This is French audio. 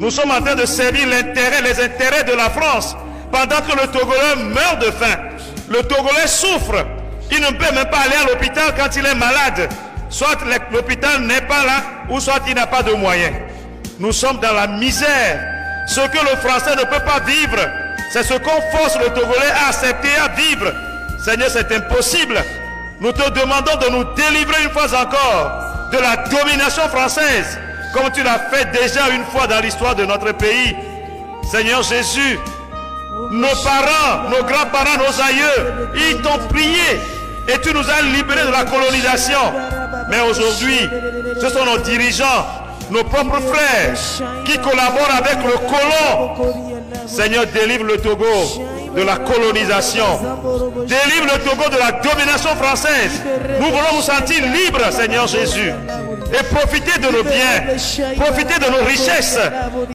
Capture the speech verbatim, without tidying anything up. Nous sommes en train de servir l'intérêt, les intérêts de la France pendant que le Togolais meurt de faim. Le Togolais souffre. Il ne peut même pas aller à l'hôpital quand il est malade. Soit l'hôpital n'est pas là, ou soit il n'a pas de moyens. Nous sommes dans la misère. Ce que le Français ne peut pas vivre, c'est ce qu'on force le Togolais à accepter, à vivre. Seigneur, c'est impossible. Nous te demandons de nous délivrer une fois encore de la domination française, comme tu l'as fait déjà une fois dans l'histoire de notre pays. Seigneur Jésus, nos parents, nos grands-parents, nos aïeux, ils t'ont prié et tu nous as libérés de la colonisation. Mais aujourd'hui, ce sont nos dirigeants, nos propres frères qui collaborent avec le colon. Seigneur, délivre le Togo de la colonisation. Délivre le Togo de la domination française. Nous voulons nous sentir libres, Seigneur Jésus, et profiter de nos biens, profiter de nos richesses.